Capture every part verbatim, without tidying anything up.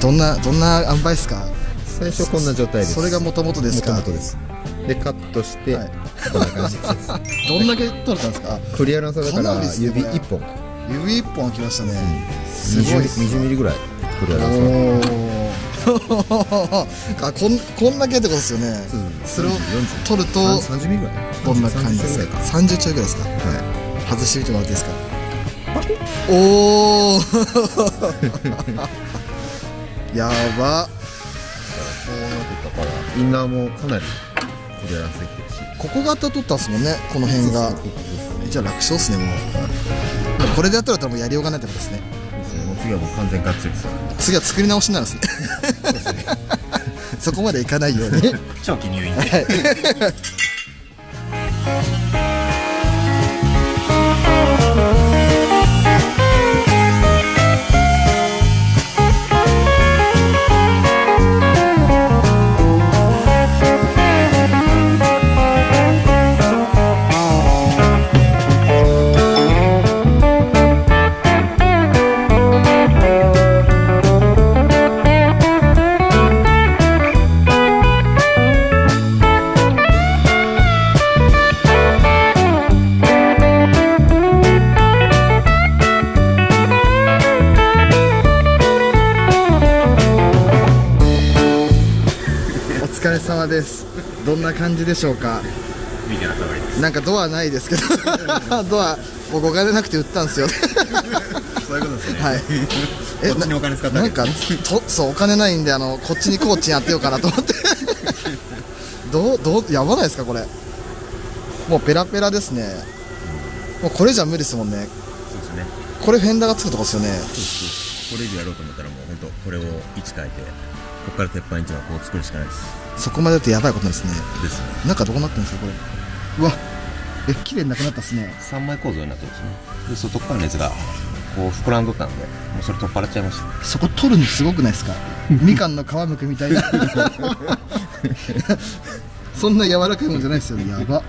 どんなどんな塩梅ですか？最初こんな状態です。それがもともとですか？もともとです。でカットしてこんな感じです。どんだけ取れたんですか？クリアランスだから指一本。指一本きましたね。すごい。にじゅうミリぐらいクリアランス。あ、こんこんだけってことですよね。それを取るとさんじゅうミリぐらい。どんな感じですか？さんじゅうちょいぐらいですか？はい。外してみてもらっていいですか？おお。やば。こうなってたからインナーもかなりクリアランスできてるし、ここ型取ったんすもんね、この辺が。じゃあ楽勝っすね、もうこれでやったら多分やりようがないってことですね。次はもう完全ガッツリですよ。次は作り直しになるんですね。そこまでいかないように長期入院で。お疲れ様です。どんな感じでしょうか。なんかドアないですけど、ドアお金なくて売ったんですよ。そういうことですね。はい。え、こっちにお金使ったんですか。なんかと、そうお金ないんであのこっちにコーチンやってようかなと思って。どうどうやばないですかこれ。もうペラペラですね。もうこれじゃ無理ですもんね。そうですね。これフェンダーがつくとこですよね。これ以上やろうと思ったらもう本当これを位置変えて。ここから鉄板一枚こう作るしかないです。そこまでだとやばいことですね。ですね。中どうなってるんですかこれ。うわ、え綺麗になくなったですね。三枚構造になってるんですね。で外側のやつがこう膨らんどったんで、もうそれ取っ払っちゃいました。そこ取るのすごくないですか。みかんの皮むくみたいな。そんな柔らかいもんじゃないですよね。やば。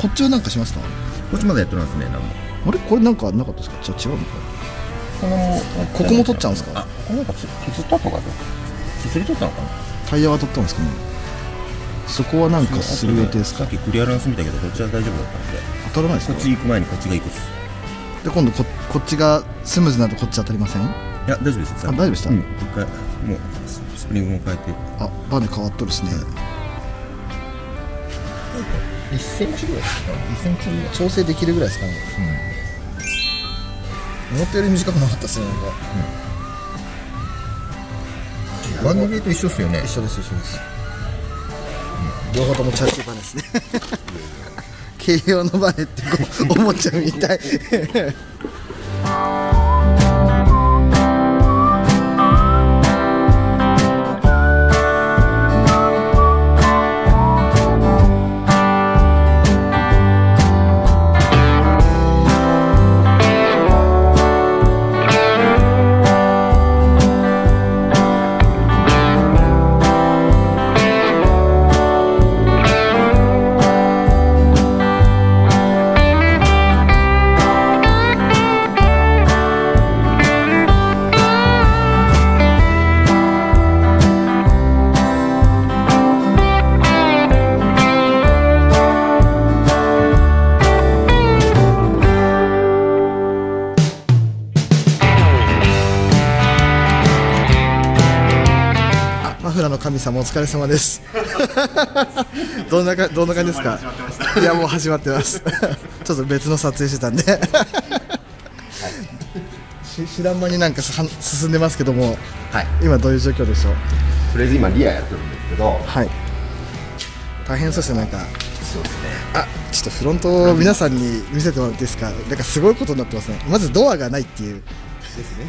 こっちはなんかしました。こっちまだやってますね。なんも。あれこれなんかなかったですか。じゃあ違うのか。このここも取っちゃうんですか。あ、ここなんか削ったとかで。削り取ったのかな。タイヤは取ったんですかね。そこはなんかする予定ですか。さっきクリアランス見たけどこっちは大丈夫だったんで当たらないですか。こっち行く前にこっちが行くっす。で今度 こ, こっちがスムーズなとこっち当たりません。いや大丈夫です。あ、大丈夫でした、うん、一回もうスプリングも変えて、あ、バネ変わっとるですね。いっセンチぐらいですか。いっセンチぐらい調整できるぐらいですかね、うん、思ったより短くなかったですね、なんか、うん、番組と一緒ですよね。一緒です一緒です。両方ともチャーシューバネですね。軽量のバネってこう思っちゃうみたい。マフラーの神様お疲れ様です。どんなかどんな感じですか。いやもう始まってます。ちょっと別の撮影してたんでし知らん間になんかは進んでますけども、はい、今どういう状況でしょう。とりあえず今リアやってるんですけど、はい、大変そうですねなんか。そうですね。あ、ちょっとフロントを皆さんに見せてもらっていいですか。なんかすごいことになってますね。まずドアがないっていう。ですね。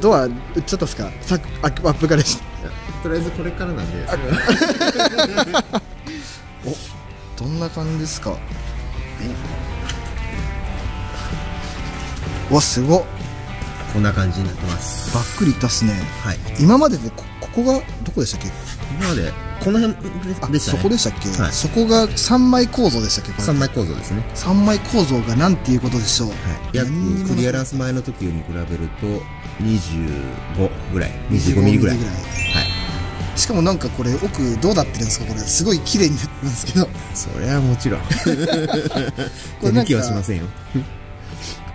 ドア売っちゃったっすか。さっアップガレージ。とりあえずこれからなんで。お、どんな感じですか。わ、すごっ。こんな感じになってます。ばっくりいったっすね。はい、今までで こ, ここがどこでしたっけ？今までこの辺でしたね。そこでしたっけ？はい、そこがさんまい構造でしたっけ？これさんまい構造ですね。さんまい構造がなんていうことでしょう。はい、約クリアランス前の時に比べるとにじゅうごぐらい、にじゅうごミリぐらい。しかもなんかこれ奥どうなってるんですか？これすごい綺麗になってるんですけど。それはもちろんこれ抜きはしませんよ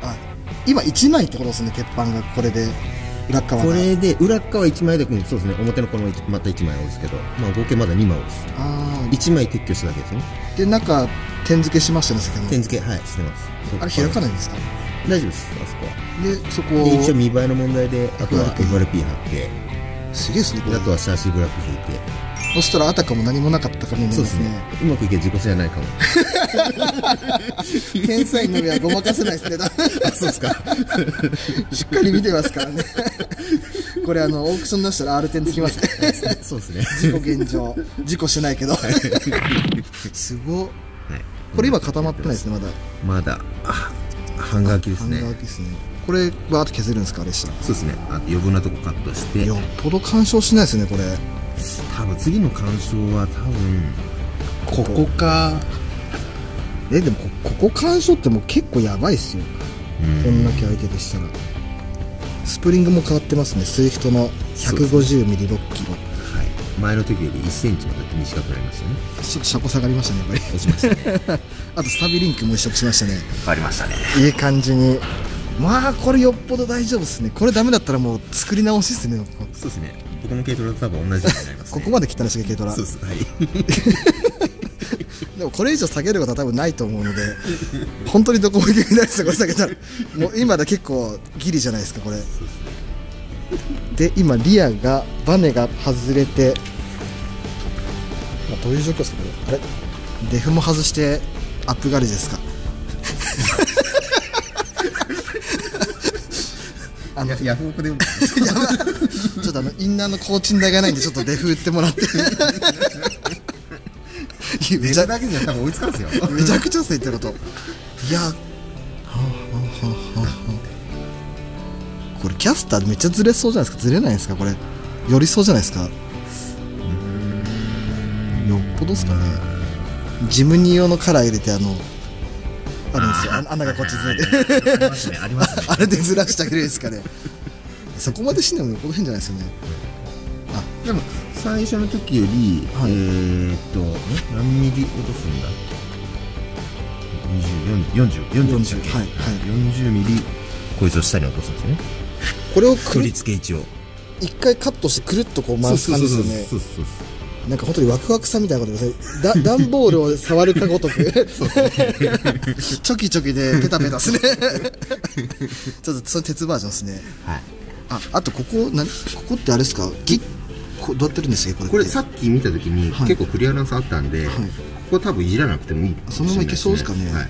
あ、今いちまいってことですね、鉄板が。これで裏側がこれで裏側いちまいで、そうですね、表のこのまたいちまい多いですけど、まあ、合計まだにまい多いです。あいちまい撤去しただけですね。で中点付けしましたね。先ほど点付け、はい、してます。あれ開かないんですか？大丈夫です。あそこはで、そこで一応見栄えの問題で、あとは エフアールピー 貼って、すげえすね。あとはシャーシーブラック引いて、そしたらあたかも何もなかったかもね。そうですね、うまくいけば自己じゃないかも。天才の目はごまかせないですね。あ、そうですか。しっかり見てますからね。これあのオークション出したら アールテン つきますね。そうですね、自己現状、事故してないけどすごっ、はい、これ今固まってないですね。まだまだ半乾きですね。半乾きですね。これバーッと削るんですか？あれしたらそうですね、あと余分なとこカットして。よっぽど干渉しないですね、これ。多分次の干渉は多分ここか。え、でもここ干渉ってもう結構やばいっすよ、こんだけ相手でしたら。スプリングも変わってますね、スイフトのひゃくごじゅうミリろっキロ、はい、前の時よりいっセンチまで短くなりましたね。ちょっと車高下がりましたね、やっぱり。落ちましたねあとスタビリンクも移植しましたね。変わりましたね、いい感じに。まあこれよっぽど大丈夫ですね。これダメだったらもう作り直しですね。そうですね、僕の軽トラと多分同じようになります、ね、ここまで来たらしい軽トラ。そうです、はい。でもこれ以上下げることは多分ないと思うので本当にどこも行けないですよ、これ下げたら。もう今だ結構ギリじゃないですか、これで。今リアがバネが外れて、まあ、どういう状況ですか、これ。あれデフも外してアップガレージですか？あのヤフオクでちょっとあのインナーの工賃代がないんで、ちょっとデフ売ってもらってめちゃだけじゃ多分追いつかんすよ。めちゃくちゃ安いってこと。いや、はあはあはあ、これキャスターめっちゃずれそうじゃないですか？ずれないですか？これ寄りそうじゃないですか？よっぽどですかね。ジムニー用のカラー入れて、あのあるんですよ、穴がこっちずれてあれでずらしてあげるんですかねそこまでしんでもよっぽど変じゃないですよね。あ、でも最初の時より、はい、えっと何ミリ落とすんだ、よんじゅうよんじゅうよんじゅうよんじゅう、はいはい、よんじゅうミリこいつを下に落とすんですね。これを取り付け位置を一回カットしてくるっとこう回す感じですよね。なんか本当にワクワクさみたいなことですね。段ボールを触るかごとくチョキチョキでペタペタですねちょっとその鉄バージョンですね。はい、ああとここな、ここってあれですか、ギこどうやってるんですかこれ？これさっき見た時に結構クリアランスあったんで、はい、ここ多分いじらなくてもいい、ね、そのままいけそうですかね。はい、はあはあ、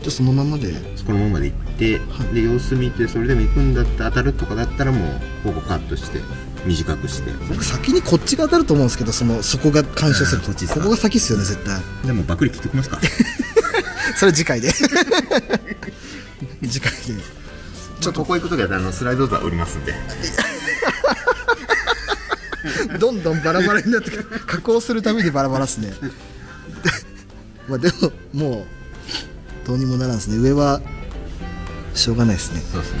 じゃあそのままでこのままでいって、はい、で様子見て、それでも行くんだって、当たるとかだったらもうここカットして短くして、僕先にこっちが当たると思うんですけど、そのそこが干渉する、こっちここが先っすよね絶対。でもばっくり切ってきますかそれ次回で次回でちょっとここ行くときはあのスライドドア売りますんでどんどんバラバラになってくる、加工するたびにバラバラっすねまあでももうどうにもならんですね。上はしょうがないですね。そうですね、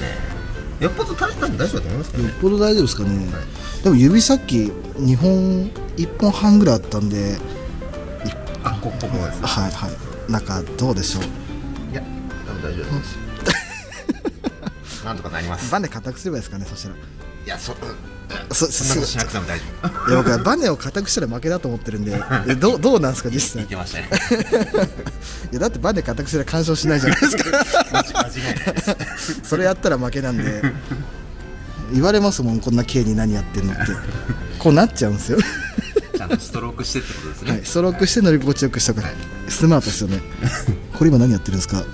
よっぽど大丈夫だと思いますけどね。よっぽど大丈夫ですかね。はい、でも指さっきにほんいっぽんはんぐらいあったんで、あ、ここもですね。はいはい。中どうでしょう。いや、多分大丈夫です。なんとかなります。バネ固くすればいいですかね、そしたら。いや、そ、そ、そんなことしなくても大丈夫。いや、僕はバネを固くしたら負けだと思ってるんで、どうどうなんですか実際。いけましたね。いやだってバネ固くしたら干渉しないじゃないですか。間違いないです。それやったら負けなんで、言われますもん、こんな軽に何やってんのって。こうなっちゃうんですよ。ちゃんとストロークしてってことですね。はい、ストロークして乗り心地よくしたから。スマートですよね。これ今何やってるんですか？こ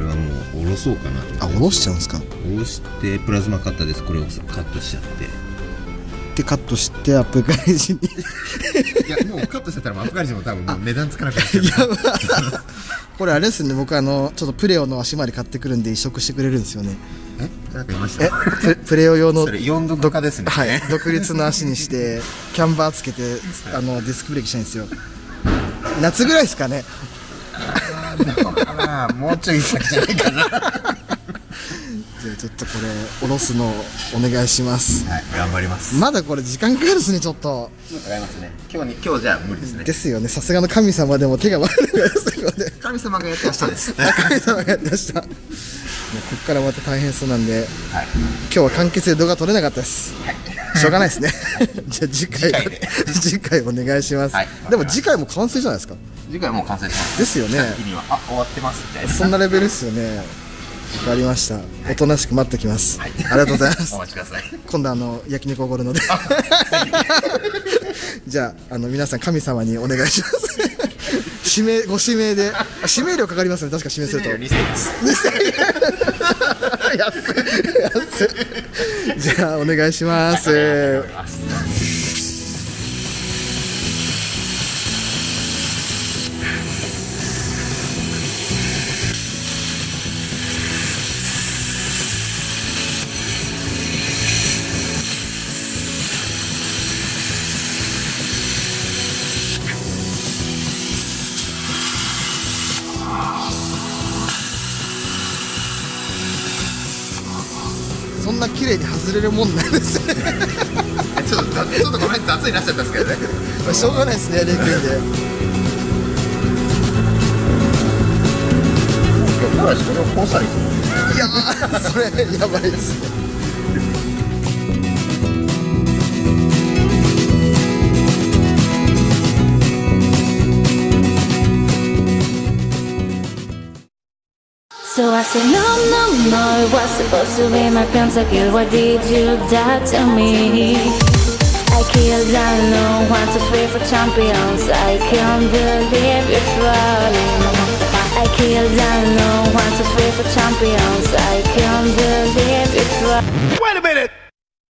れはもう下ろそうかなと。あ、下ろしちゃうんですか？下ろしてプラズマカッターです。これをカットしちゃって。でカットしてアップガレージに。いやもうカットしてたらアップガレージも多分もう値段つかなくなっちゃう。これあれですね。僕あのちょっとプレオの足回り買ってくるんで移植してくれるんですよね。え、なんかいました。え、プレオ用の独立の足にしてキャンバーつけてあのディスクブレーキしたいんですよ。夏ぐらいですかね。もうちょい先じゃないかな。じゃあちょっとこれ下ろすのをお願いします。はい、頑張ります。まだこれ時間かかるですねちょっと。かかりますね。今日に今日じゃ無理ですね。ですよね。さすがの神様でも手が回るですよね。神様がやってましたです。神様がやってました。もうここからまた大変そうなんで、はい、今日は完結で動画撮れなかったです。はい、しょうがないですね。じゃあ次回次回お願いします。はい、でも次回も完成じゃないですか。次回もう完成しますですよね。あ、終わってますみたいな。そんなレベルですよね。わかりました。おとなしく待ってきます。はい、ありがとうございます。お待ちください。今度あの焼肉おごるので。じゃあ、あの皆さん神様にお願いします。指名、ご指名で、指名料かかりますね。確か指名すると。にせんえんです。にせんえん。安い。安い。じゃあ、お願いします。はいそんな綺麗に外れるもんなんですね。ちょっとちょっとこの辺雑になっちゃったんですけどね。まあしょうがないですね、レイ君で。今日これをこうしたらいいと思う。いやー、それやばいですね。So I said, no, no, no, it was supposed to be my pentacle. Why did you die to me? I killed, I know, want to free for champions. I can't believe you're trolling. I killed, I know, want to free for champions. I can't believe you're trolling. Wait a minute!